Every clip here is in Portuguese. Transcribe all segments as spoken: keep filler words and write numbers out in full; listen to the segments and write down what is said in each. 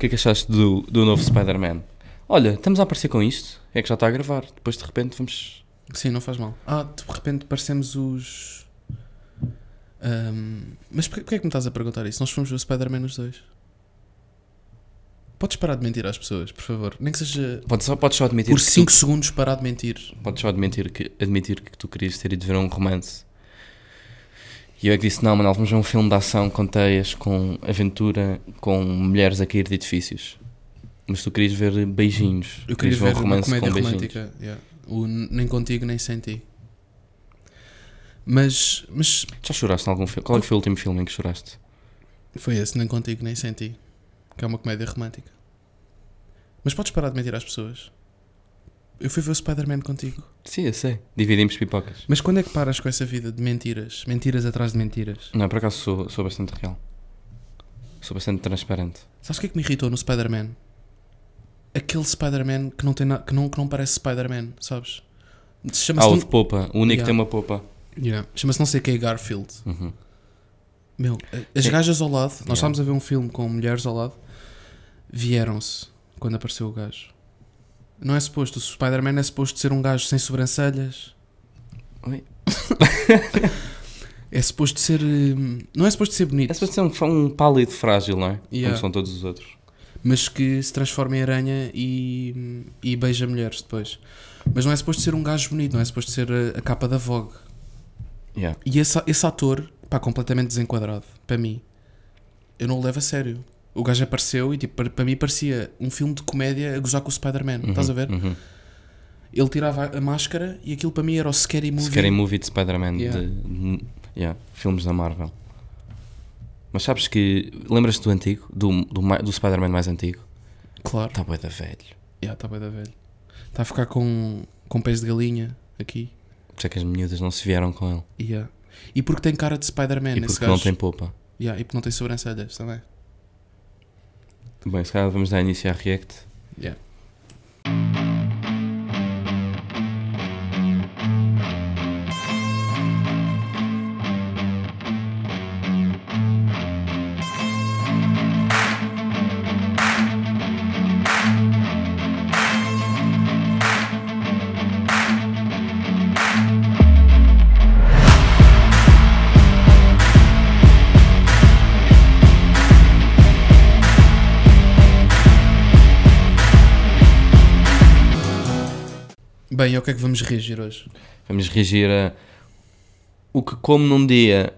que é que achaste do, do novo Spider-Man? Olha, estamos a aparecer com isto, é que já está a gravar, depois de repente vamos... Sim, não faz mal. Ah, de repente parecemos os... Um, mas porquê, porquê é que me estás a perguntar isso? Nós fomos o Spider-Man os dois. Podes parar de mentir às pessoas, por favor. Nem que seja... Podes só, podes só admitir... Por cinco tu... segundos parar de mentir. Podes só admitir que, admitir que tu querias ter ido ver um romance. E eu é que disse, não, Manuel, vamos ver um filme de ação com teias, com aventura, com mulheres a cair de edifícios. Mas tu querias ver beijinhos. Eu queria ver um romance uma comédia com romântica. Yeah. O Nem Contigo, Nem Sem Ti. Mas, mas... Já choraste em algum filme? Qual é que foi o último filme em que choraste? Foi esse, Nem Contigo, Nem Sem Ti. Que é uma comédia romântica. Mas podes parar de mentir às pessoas? Eu fui ver o Spider-Man contigo. Sim, eu sei. Dividimos pipocas. Mas quando é que paras com essa vida de mentiras? Mentiras atrás de mentiras? Não, por acaso sou, sou bastante real. Sou bastante transparente. Sabes o que é que me irritou no Spider-Man? Aquele Spider-Man que não tem na, que, não, que não parece Spider-Man, sabes? Chama-se ah, o de popa. O único yeah. tem uma popa. Yeah. Chama-se não sei quem, Garfield. Uhum. Meu, as é. gajas ao lado... Nós yeah. estávamos a ver um filme com mulheres ao lado. Vieram-se quando apareceu o gajo. Não é suposto, o Spider-Man é suposto ser um gajo sem sobrancelhas. Oi? É suposto ser... Não é suposto ser bonito. É suposto ser um, um pálido frágil, não é? Yeah. Como são todos os outros. Mas que se transforma em aranha e, e beija mulheres depois. Mas não é suposto ser um gajo bonito, não é suposto ser a, a capa da Vogue. Yeah. E esse, esse ator, pá, completamente desenquadrado, para mim. Eu não o levo a sério. O gajo apareceu e tipo, para mim parecia um filme de comédia a gozar com o Spider-Man, uhum, estás a ver? Uhum. Ele tirava a máscara e aquilo para mim era o Scary Movie. Scary Movie de Spider-Man, yeah. de yeah, filmes da Marvel. Mas sabes que, lembras-te do antigo? Do, do, do Spider-Man mais antigo? Claro. Está bué da velho. Yeah, está bué da velho. Está a ficar com, com pés de galinha aqui. Por isso é que as miúdas não se vieram com ele. Yeah. E porque tem cara de Spider-Man esse gajo. E porque não tem popa. Yeah, e porque não tem sobrancelhas também. Bem, se calhar vamos dar início à React. Yeah. Bem, ao que é que vamos reagir hoje? Vamos reagir a o que como num dia,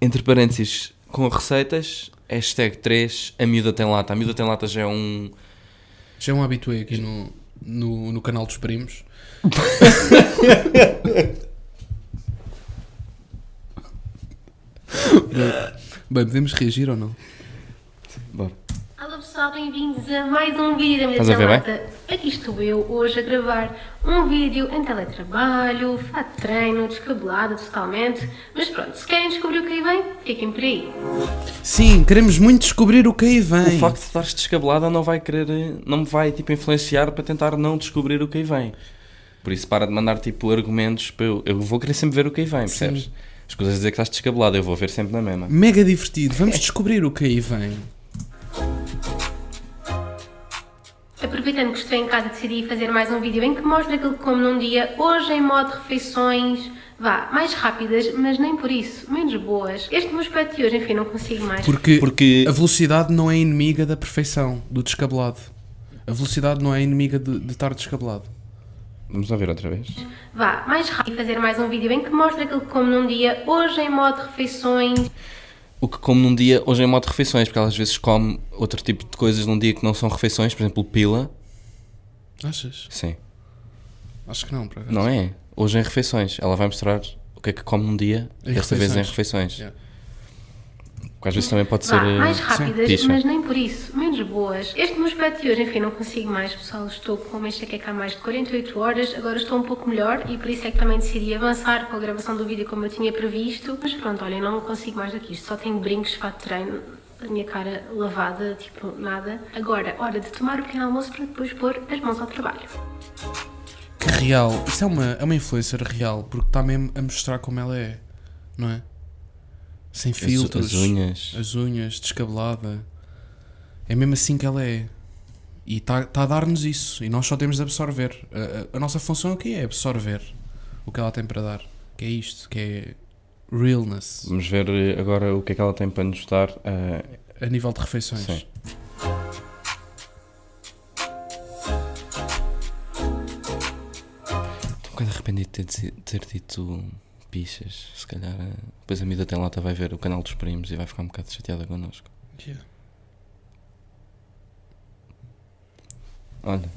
entre parênteses, com receitas, hashtag três, a miúda tem lata. A miúda tem lata já é um... Já é um habitué aqui no, no, no canal dos primos. Bem, podemos reagir ou não? Bora. Olá pessoal, bem-vindos a mais um vídeo da minha Nutella. Aqui estou eu hoje a gravar um vídeo em teletrabalho, fato de treino, descabelado totalmente. Mas pronto, se querem descobrir o que aí vem, fiquem por aí. Sim, queremos muito descobrir o que aí vem. O facto de estares descabelada não vai querer, não me vai tipo influenciar para tentar não descobrir o que aí vem. Por isso para de mandar tipo argumentos para eu, eu vou querer sempre ver o que aí vem, percebes? Sim. As coisas a dizer que estás descabelada, eu vou ver sempre na mesma. Mega divertido, vamos descobrir o que aí vem. Aproveitando que estou em casa, decidi fazer mais um vídeo em que mostro aquilo que como num dia, hoje em modo refeições, vá, mais rápidas, mas nem por isso, menos boas. Este meu aspecto de hoje, enfim, não consigo mais. Porque, porque a velocidade não é inimiga da perfeição, do descabelado. A velocidade não é inimiga de, de estar descabelado. Vamos lá ver outra vez. Vá, mais rápido fazer mais um vídeo em que mostro aquilo que como num dia, hoje em modo refeições... O que como num dia, hoje é modo de refeições, porque ela às vezes come outro tipo de coisas num dia que não são refeições, por exemplo, pila. Achas? Sim. Acho que não, por acaso. Não é? Hoje é refeições. Ela vai mostrar o que é que come num dia, desta vez em refeições. Yeah. Porque às vezes também pode Vá, ser... mais rápidas, sim. mas nem por isso, menos boas. Este meu aspecto de hoje, enfim, não consigo mais, pessoal. Estou com uma enxaqueca há mais de quarenta e oito horas, agora estou um pouco melhor e por isso é que também decidi avançar com a gravação do vídeo como eu tinha previsto. Mas pronto, olhem, não consigo mais do que isto, só tenho brincos, fato de treino, a minha cara lavada, tipo, nada. Agora, hora de tomar o pequeno almoço para depois pôr as mãos ao trabalho. Que real, isso é uma, é uma influencer real, porque está mesmo a mostrar como ela é, não é? Sem filtros, as, as unhas, as unhas descabelada, É mesmo assim que ela é. E está tá a dar-nos isso. E nós só temos de absorver. A, a, a nossa função aqui é absorver o que ela tem para dar. Que é isto, que é realness. Vamos ver agora o que é que ela tem para nos dar. Uh... A nível de refeições. Sim. Estou um bocado arrependido de ter, ter dito pichas. Se calhar depois a minha Nutella vai ver o canal dos primos e vai ficar um bocado chateada connosco. Yeah. Olha.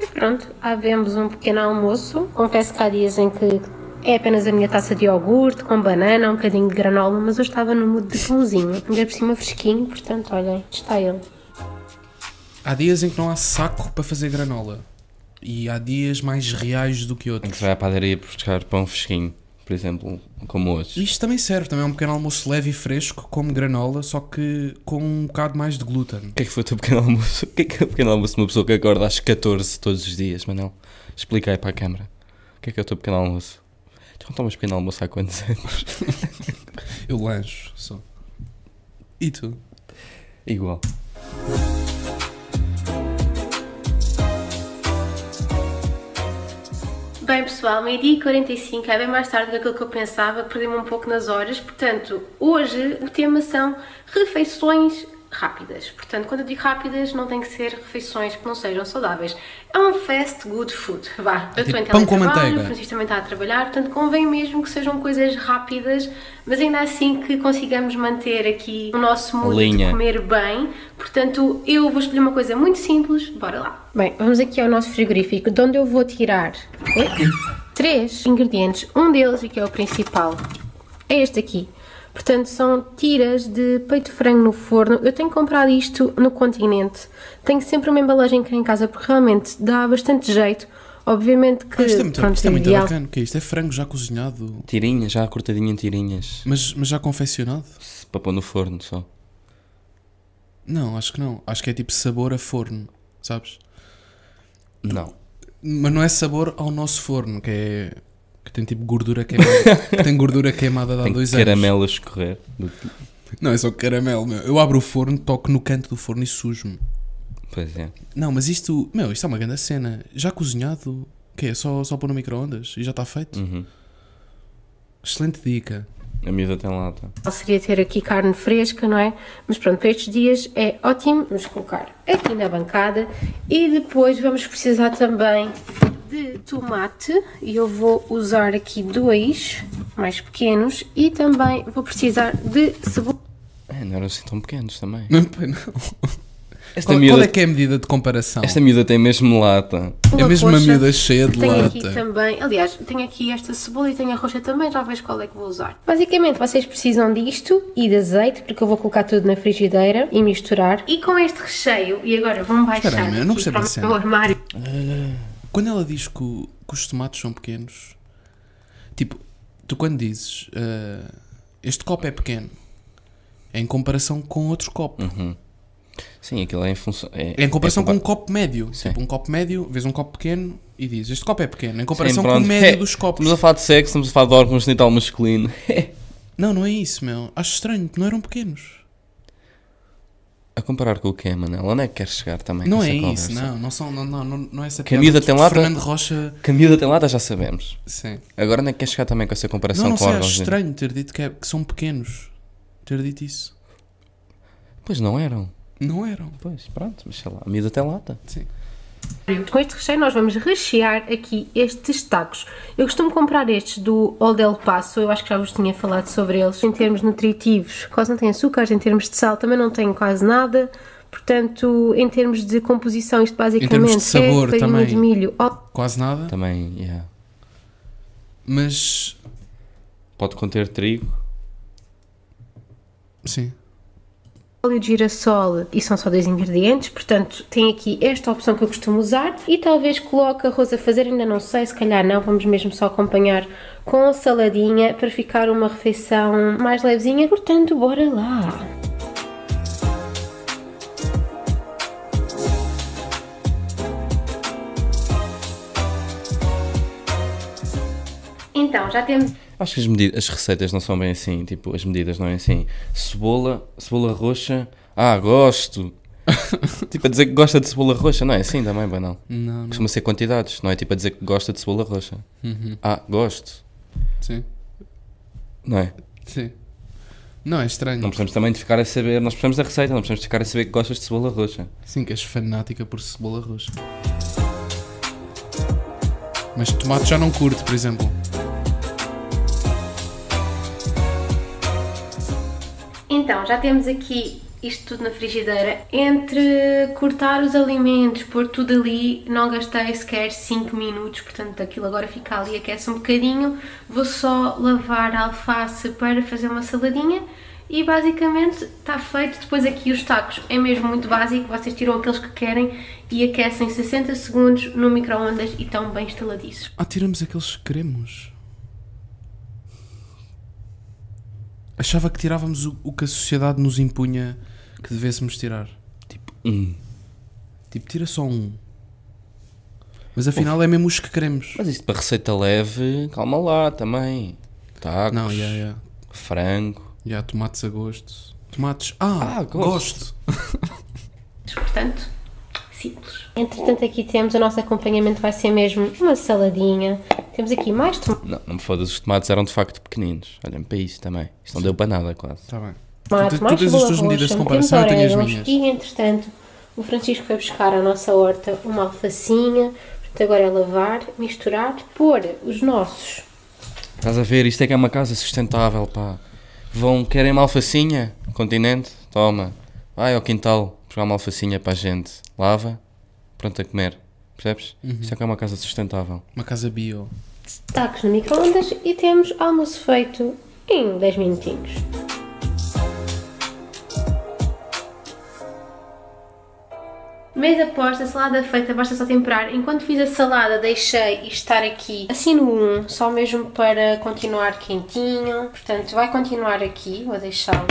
E pronto, havemos um pequeno almoço. Confesso que há dias em que é apenas a minha taça de iogurte, com banana, um bocadinho de granola, mas eu estava no mood de pãozinho. Ainda por cima fresquinho, portanto, olhem, está ele. Há dias em que não há saco para fazer granola. E há dias mais reais do que outros. Em que vai à padaria buscar pão fresquinho, por exemplo, como hoje. Isto também serve, também é um pequeno almoço leve e fresco, como granola, só que com um bocado mais de glúten. O que é que foi o teu pequeno almoço? O que é que é o pequeno almoço de uma pessoa que acorda às catorze todos os dias, Manel? Explica aí para a câmara. O que é que é o teu pequeno almoço? Tu não tomas pequeno almoço há quantos anos? Eu lancho só. E tu? Igual. Bem pessoal, meio-dia e quarenta e cinco, é bem mais tarde do que aquilo que eu pensava, perdi-me um pouco nas horas, portanto, hoje o tema são refeições rápidas. Portanto, quando eu digo rápidas, não tem que ser refeições que não sejam saudáveis. É um fast good food, vá. Eu estou em teletrabalho, o Francisco também está a trabalhar, portanto convém mesmo que sejam coisas rápidas, mas ainda assim que consigamos manter aqui o nosso mood de comer bem. Portanto, eu vou escolher uma coisa muito simples, bora lá. Bem, vamos aqui ao nosso frigorífico, de onde eu vou tirar três ingredientes. Um deles, e que é o principal, é este aqui. Portanto, são tiras de peito de frango no forno. Eu tenho comprado isto no Continente. Tenho sempre uma embalagem cá em casa porque realmente dá bastante jeito. Obviamente que... Ah, isto é muito, pronto, isto é muito bacana. O que é isto? É frango já cozinhado? Tirinhas, já cortadinho em tirinhas. Mas, mas já confeccionado? Para pôr no forno só. Não, acho que não. Acho que é tipo sabor a forno, sabes? Não. Mas não é sabor ao nosso forno, que é... Que tem tipo gordura queimada. Que tem gordura queimada de há dois anos. Caramelo a escorrer. Não, é só caramelo, meu. Eu abro o forno, toco no canto do forno e sujo-me. Pois é. Não, mas isto, meu, isto é uma grande cena. Já cozinhado, o que é? Só, só pôr no micro-ondas e já está feito? Uhum. Excelente dica. A miúda tem lata. Seria ter aqui carne fresca, não é? Mas pronto, para estes dias é ótimo. Vamos colocar aqui na bancada e depois vamos precisar também de tomate, e eu vou usar aqui dois mais pequenos, e também vou precisar de cebola. É, não eram assim tão pequenos também. Não, não. Esta qual, miúda, qual é que é a medida de comparação? Esta miúda tem mesmo lata. Uma é mesmo uma miúda cheia de lata. Aqui também, aliás, tenho aqui esta cebola e tenho a roxa também, já vejo qual é que vou usar. Basicamente, vocês precisam disto e de azeite, porque eu vou colocar tudo na frigideira e misturar. E com este recheio, e agora vão baixar espera aí, eu não aqui para o meu armário. Uh... Quando ela diz que, o, que os tomates são pequenos, tipo, tu quando dizes uh, este copo é pequeno, é em comparação com outro copo. Uhum. Sim, aquilo é em função. É, é em comparação é com um copo médio. Sim. Tipo, um copo médio, vês um copo pequeno e dizes este copo é pequeno, em comparação sim, com o médio é, dos copos. Estamos a falar de sexo, estamos a falar de órgãos genital masculino. Não, não é isso, meu. Acho estranho, não eram pequenos. A comparar com o que é, Manel? Onde é que queres chegar também? Não é isso, não. Não, são, não, não, não é essa piada. Camila tem lata, Fernando Rocha... Camila tem lata, já sabemos. Sim. Agora onde é que queres chegar também com essa comparação não, não com órgãos? Não, não sei, acho estranho ter dito que, é, que são pequenos. Ter dito isso. Pois não eram. Não eram. Pois, pronto, mas sei lá. A miúda tem lata. Sim. Com este recheio nós vamos rechear aqui estes tacos. Eu costumo comprar estes do Old El Paso, eu acho que já vos tinha falado sobre eles. Em termos nutritivos quase não tem açúcares, em termos de sal também não tem quase nada. Portanto, em termos de composição isto basicamente em termos de sabor, é farinha de milho. Quase nada. Também, yeah. Mas... Pode conter trigo. Sim. Óleo de girassol, e são só dois ingredientes, portanto tem aqui esta opção que eu costumo usar e talvez coloque arroz a fazer, ainda não sei, se calhar não, vamos mesmo só acompanhar com saladinha para ficar uma refeição mais levezinha, portanto bora lá! Então, já temos... Acho que as, medidas, as receitas não são bem assim, tipo, as medidas não é assim. Cebola, cebola roxa, ah, gosto. Tipo, a dizer que gosta de cebola roxa, não é assim também, bem não. não, não. Costuma ser quantidades, não é tipo a dizer que gosta de cebola roxa. Uhum. Ah, gosto. Sim. Não é? Sim. Não, é estranho. Não precisamos também de ficar a saber, nós precisamos da receita, não precisamos de ficar a saber que gostas de cebola roxa. Sim, que és fanática por cebola roxa. Mas tomate já não curto, por exemplo. Então, já temos aqui isto tudo na frigideira. Entre cortar os alimentos, pôr tudo ali, não gastei sequer cinco minutos, portanto aquilo agora fica ali, aquece um bocadinho. Vou só lavar a alface para fazer uma saladinha e basicamente está feito. Depois aqui os tacos, é mesmo muito básico, vocês tiram aqueles que querem e aquecem sessenta segundos no micro-ondas e estão bem estaladiços. Ah, tiramos aqueles que queremos? Achava que tirávamos o, o que a sociedade nos impunha que devêssemos tirar. Tipo um. Tipo, tira só um. Mas afinal, pô, é mesmo os que queremos. Mas isto para receita leve, calma lá também. Tacos, não, yeah, yeah. frango. Já, yeah, tomates a gosto. Tomates... Ah, ah gosto! gosto. Portanto, simples. Entretanto, aqui temos o nosso acompanhamento, vai ser mesmo uma saladinha. Temos aqui mais tomates. Não, não me fodas, os tomates eram de facto pequeninos. Olhem para isto também. Isto não deu para nada quase. Está bem. Tomate, tu, mais tu tens as tuas medidas de comparação, eu tenho as minhas. E entretanto, o Francisco foi buscar à nossa horta uma alfacinha. Portanto, agora é lavar, misturar, pôr os nossos. Estás a ver? Isto é que é uma casa sustentável, pá. Vão, querem uma alfacinha? Continente? Toma. Vai ao quintal buscar uma alfacinha para a gente. Lava, pronto a comer. Percebes? Uhum. Isto é que é uma casa sustentável. Uma casa bio. Tacos no micro-ondas e temos almoço feito em dez minutinhos. Mês após a salada feita, basta só temperar. Enquanto fiz a salada, deixei estar aqui assim no um, só mesmo para continuar quentinho. Portanto, vai continuar aqui, vou deixá-lo.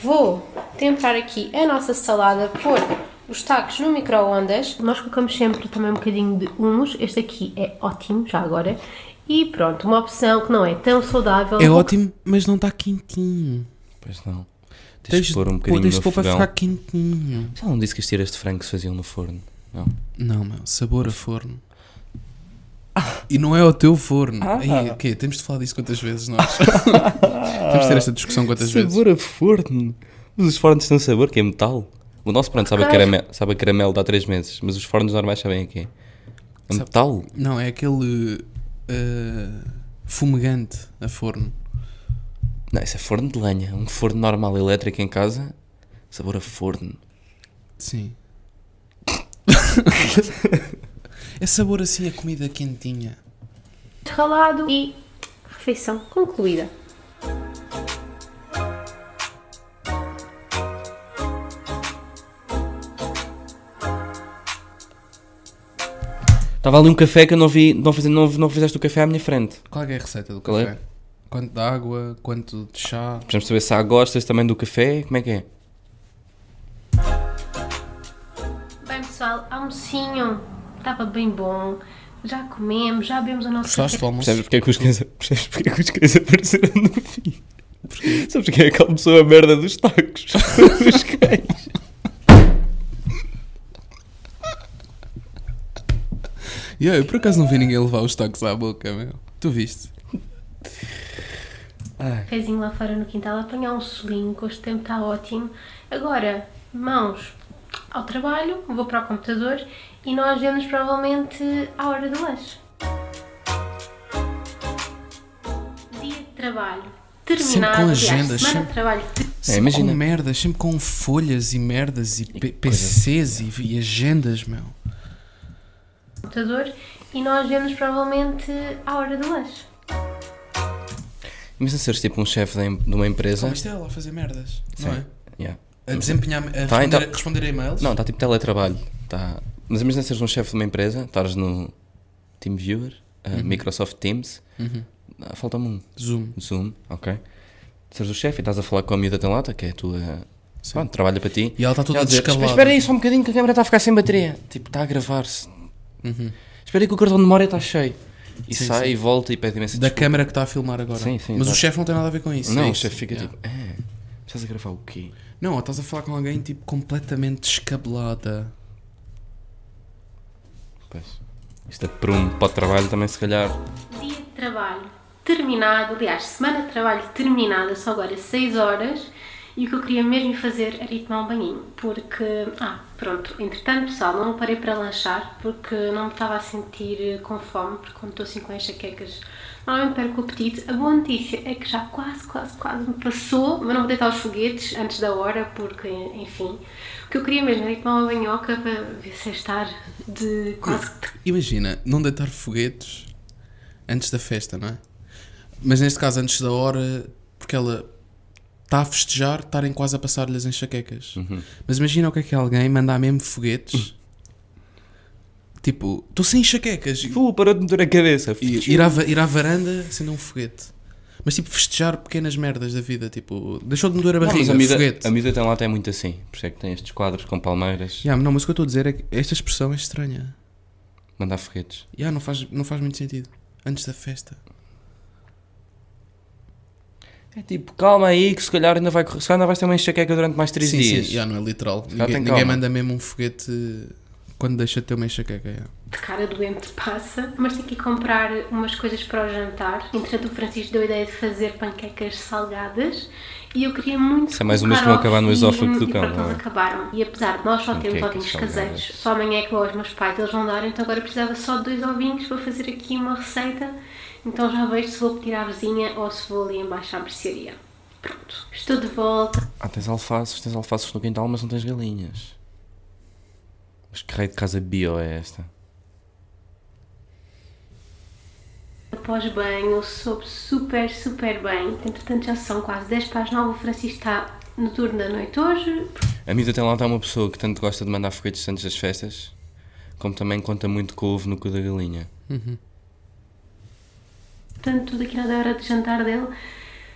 Vou temperar aqui a nossa salada por... Os tacos no micro-ondas, nós colocamos sempre também um bocadinho de humus, este aqui é ótimo, já agora. E pronto, uma opção que não é tão saudável. É ótimo, mas não está quentinho. Pois não. Tens de pôr um bocadinho no fogão para ficar quentinho. Já não disse que as tiras de frango se faziam no forno? Não, não, meu, sabor a forno. Ah. E não é o teu forno. Ah. Aí, okay, temos de falar disso quantas vezes nós. Ah. Temos de ter esta discussão quantas sabor vezes. Sabor a forno? Mas os fornos têm sabor que é metal. O nosso, pronto, sabe a caramelo, sabe a caramelo de há três meses, mas os fornos normais sabem aqui. É metal? Não, é aquele uh, fumegante a forno. Não, isso é forno de lenha. Um forno normal elétrico em casa, sabor a forno. Sim. É sabor assim a comida quentinha. Ralado e refeição concluída. Estava ali um café que eu não vi, não, fiz, não, não fizeste o café à minha frente. Qual é a receita do café? É? Quanto de água, quanto de chá? Precisamos saber se há gostas também do café, como é que é? Bem pessoal, almocinho, estava bem bom, já comemos, já bebemos o nosso Gostaste café. Gostaste do almoço? Percebes porque é que os cães apareceram no fim? Porquê? Sabes porque é que almoçou a merda dos tacos? Dos cães. Yeah, eu por acaso não vi ninguém levar os tacos à boca, meu. Tu viste? Pezinho lá fora no quintal, apanhar um solinho, que este tempo está ótimo. Agora, mãos ao trabalho, vou para o computador e nós vemos provavelmente à hora do lanche. Dia de trabalho terminado, sempre com agendas, semana sempre... de trabalho é, imagina. Com merdas, sempre com folhas e merdas e, e P Cs e, e agendas, meu. Computador e nós vemos provavelmente à hora do lanche. Imagina seres tipo um chefe de uma empresa. Como isto é ela a fazer merdas, sim, não é? Yeah. A desempenhar, a tá, responder, então, responder a e-mails? Não, está tipo teletrabalho. Tá. Mas imagina seres um chefe de uma empresa, estás no TeamViewer, uh, uhum. Microsoft Teams, uhum. ah, falta-me um. Zoom. Zoom, ok. Seres o chefe e estás a falar com a miúda da lata, que é a tua... Pronto, trabalha para ti. E ela está toda ela descalada. Dizer, espera aí só um bocadinho que a câmera está a ficar sem bateria. Tipo, está a gravar-se. Uhum. Espera aí que o cartão de memória está cheio. e sim, sai sim. e volta e pede imensa da desculpa. câmara que está a filmar agora. Sim, sim, mas exato. o chefe não tem nada a ver com isso. Não, é o chefe fica yeah. tipo, é, estás a gravar o quê? Não, ou estás a falar com alguém tipo completamente descabelada. Pois. Isto é prumo para o trabalho também, se calhar. Dia de trabalho terminado, aliás, semana de trabalho terminada, só agora seis horas. E o que eu queria mesmo fazer era ir tomar um banhinho, porque... Ah, pronto, entretanto pessoal, não parei para lanchar, porque não me estava a sentir com fome, porque quando estou assim com estas quecas, normalmente perco o apetite. A boa notícia é que já quase, quase, quase me passou, mas não vou deitar os foguetes antes da hora, porque, enfim... O que eu queria mesmo era ir tomar uma banhoca para ver se é estar de quase... Imagina, não deitar foguetes antes da festa, não é? Mas neste caso antes da hora, porque ela... está a festejar, estarem quase a passar-lhe as enxaquecas. Uhum. Mas imagina o que é que alguém mandar mesmo foguetes. Uhum. Tipo, estou sem enxaquecas. Pô, parou de meter a cabeça. E, ir, à, ir à varanda, acender um foguete. Mas tipo, festejar pequenas merdas da vida. Tipo, deixou de meter a barriga, não, mas a foguete. A medida tem lá até muito assim. Por isso é que tem estes quadros com palmeiras. Yeah, não, mas o que eu estou a dizer é que esta expressão é estranha. Mandar foguetes. Yeah, não, faz, não faz muito sentido. Antes da festa. É tipo, calma aí que se calhar ainda, vai, se calhar ainda vais ter uma enxaqueca durante mais três sim, dias. Sim, já não é literal. Ninguém, ninguém manda mesmo um foguete quando deixa de ter uma enxaqueca. Já. De cara doente passa, mas tenho que ir comprar umas coisas para o jantar. Entretanto o Francisco deu a ideia de fazer panquecas salgadas e eu queria muito... Isso é mais um mês que vão acabar no esófago do cão, não é? Acabaram. E apesar de nós só termos ovinhos caseiros, só amanhã é que vou aos meus pais, eles vão dar, então agora precisava só de dois ovinhos para fazer aqui uma receita. Então já vejo se vou pedir à vizinha ou se vou ali embaixo à mercearia. Pronto, estou de volta. Ah, tens alfaces, tens alfaces no quintal, mas não tens galinhas. Mas que raio de casa bio é esta? Após banho, soube super, super bem. Entretanto já são quase dez para as nove, o Francisco está no turno da noite hoje. A Mita tem lá está uma pessoa que tanto gosta de mandar foguetes antes das festas, como também conta muito com o ovo no cu da galinha. Uhum. Portanto, tudo aqui na hora de jantar dele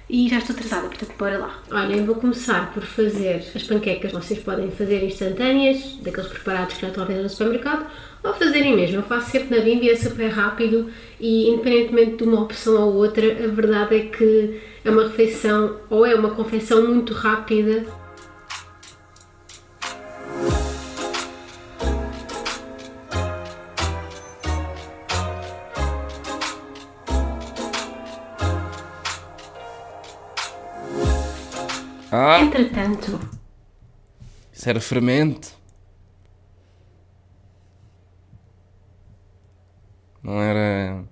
e já estou atrasada, portanto, bora lá. Olhem, vou começar por fazer as panquecas. Vocês podem fazer instantâneas, daqueles preparados que já estão a vender no supermercado, ou fazerem mesmo. Eu faço sempre na Bimby, é super rápido e independentemente de uma opção ou outra, a verdade é que é uma refeição ou é uma confecção muito rápida. Ah. Entretanto... Isso era fermento? Não era...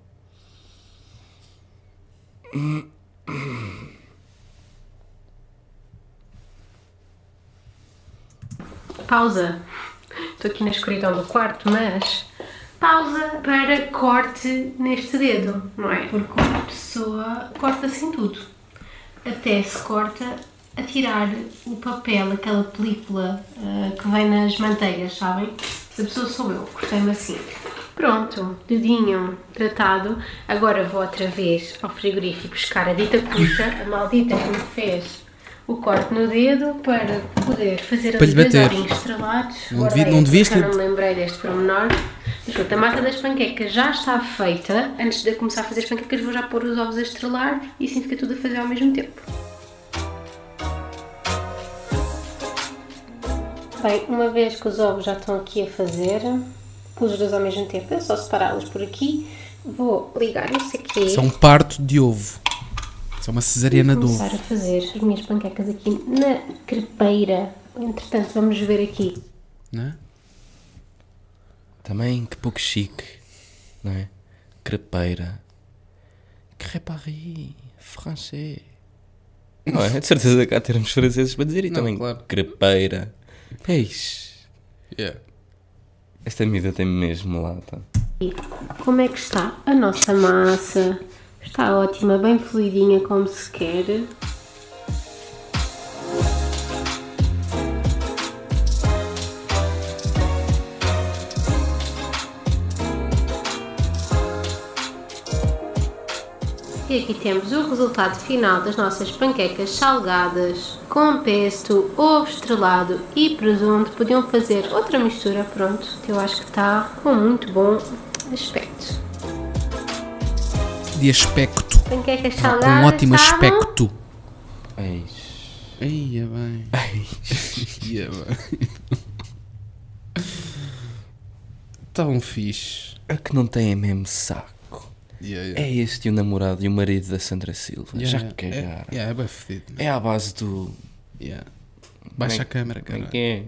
Pausa. Estou aqui na escuridão do quarto, mas... Pausa para corte neste dedo, não é? Porque uma pessoa corta assim tudo. Até se corta... a tirar o papel, aquela película uh, que vem nas manteigas, sabem? A pessoa sou eu, cortei-me assim. Pronto, dedinho tratado. Agora vou outra vez ao frigorífico buscar a dita cuca, a maldita que me fez o corte no dedo para poder fazer ali dois ovinhos estrelados. Não devia, não devias ter... não me lembrei deste pormenor. Pronto, a massa das panquecas já está feita. Antes de começar a fazer as panquecas vou já pôr os ovos a estrelar e assim fica tudo a fazer ao mesmo tempo. Bem, uma vez que os ovos já estão aqui a fazer, pus os dois ao mesmo tempo, é só separá-los por aqui, vou ligar isso aqui. Isso é um parto de ovo, isso é uma cesariana de ovo. Vou começar a fazer as minhas panquecas aqui na crepeira, entretanto vamos ver aqui. Não é? Também que pouco chique, não é? Crepeira, crêperie, francês. Não é? De certeza que há termos franceses para dizer e não, também claro. Crepeira. Peixe. Yeah. Esta medida tem mesmo lá, tá? E como é que está a nossa massa? Está ótima, bem fluidinha como se quer. E aqui temos o resultado final das nossas panquecas salgadas com pesto, ovo estrelado e presunto. Podiam fazer outra mistura, pronto, que eu acho que está com muito bom aspecto. de aspecto. Panquecas salgadas. Com um ótimo aspecto. Eis. Ia bem. Ia bem. Tão fixe. A que não tem é mesmo saco. Yeah, yeah. É este o namorado e o marido da Sandra Silva. Yeah, já yeah. que é, é, yeah, é bem fedido. Né? É à base do. Yeah. Baixa Man, a câmera, cara. É?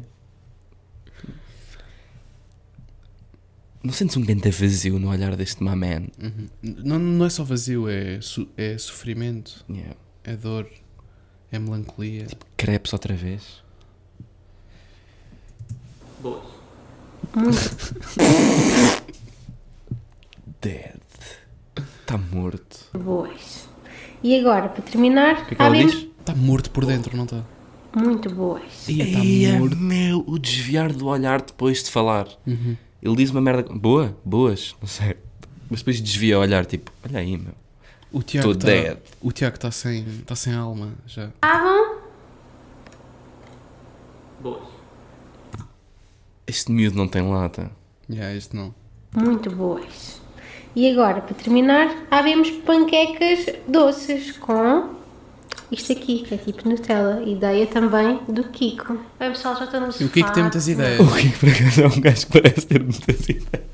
Não sentes um grande vazio no olhar deste my man? Uhum. Não, não é só vazio, é, su é sofrimento, yeah. é dor. É melancolia. Tipo, crepes outra vez. Boa. Dead. Está morto. Boas. E agora, para terminar, que é que ela diz? Está morto por dentro, não está? Muito boas. E está morto. Meu, o desviar do olhar depois de falar. Uhum. Ele diz uma merda. Boa? Boas? Não sei. Mas depois desvia o olhar, tipo, olha aí, meu. O Tiago está tá sem, tá sem alma já. Estavam? Boas. Este miúdo não tem lata. Yeah, este não. Muito boas. E agora, para terminar, havemos panquecas doces com isto aqui, que é tipo Nutella. Ideia também do Kiko. Bem, pessoal, já estamos. E o Kiko tem muitas ideias. O Kiko, por acaso, é um gajo que parece ter muitas ideias.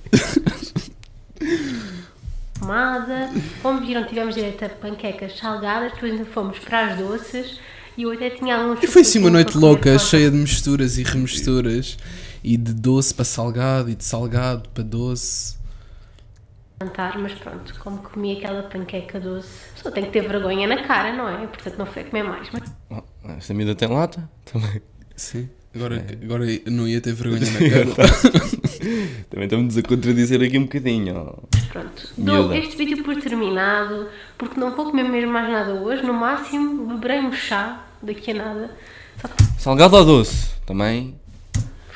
Pomada. Como viram, tivemos direito a panquecas salgadas, depois ainda fomos para as doces e eu até tinha alguns... E foi assim uma noite louca, cheia de misturas e remisturas e de doce para salgado e de salgado para doce. Mas pronto, como comi aquela panqueca doce, a pessoa tem que ter vergonha na cara, não é? Portanto não foi a comer mais. Mas... Oh, esta miúda tem lata também. Sim. Agora, é. agora não ia ter vergonha na cara. Também estamos a contradizer aqui um bocadinho. Pronto, dou este vídeo por terminado, porque não vou comer mesmo mais nada hoje. No máximo, beberei um chá daqui a nada. Só... Salgado ou doce? Também.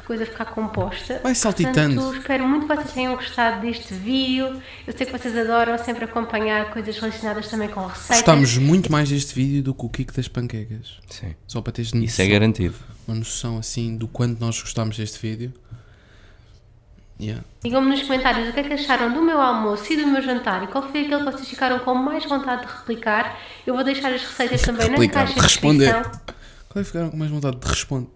Coisa ficar composta. Vai saltitando. Portanto, espero muito que vocês tenham gostado deste vídeo. Eu sei que vocês adoram sempre acompanhar coisas relacionadas também com receitas. Gostámos muito mais deste vídeo do que o Kiko das panquecas. Sim. Só para teres noção. Isso é garantido. Uma noção assim do quanto nós gostámos deste vídeo. Yeah. Digam-me nos comentários o que é que acharam do meu almoço e do meu jantar e qual foi aquele que vocês ficaram com mais vontade de replicar. Eu vou deixar as receitas também replicar, na caixa de responder. Descrição. Qual é que ficaram com mais vontade de responder?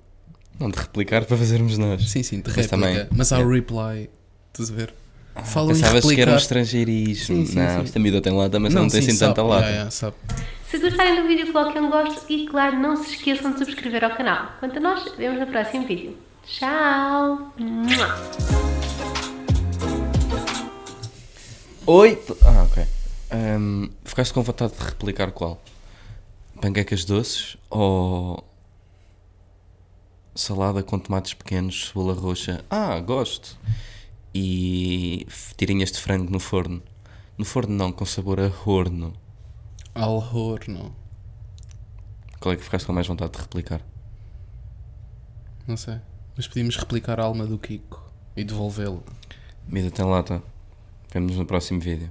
Não, de replicar para fazermos nós. Sim, sim, de mas réplica. Também, mas há o é. reply, estás a ver? Ah, falam pensavas que era um estrangeirismo. Sim, não, sim, esta miúda tem lata, mas não, não tem sim, assim sabe. tanta lata. Yeah, yeah, se gostarem do vídeo, coloquem um gosto e, claro, não se esqueçam de subscrever ao canal. Quanto a nós, vemos no próximo vídeo. Tchau! Oi! Ah, ok. Um, ficaste com vontade de replicar qual? Panquecas doces ou... Salada com tomates pequenos, cebola roxa. Ah, gosto. E tirinhas de frango no forno. No forno não, com sabor a horno. Al horno. Qual é que ficaste com mais vontade de replicar? Não sei. Mas podíamos replicar a alma do Kiko e devolvê-lo. Miúda tem lata. Vemo-nos no próximo vídeo.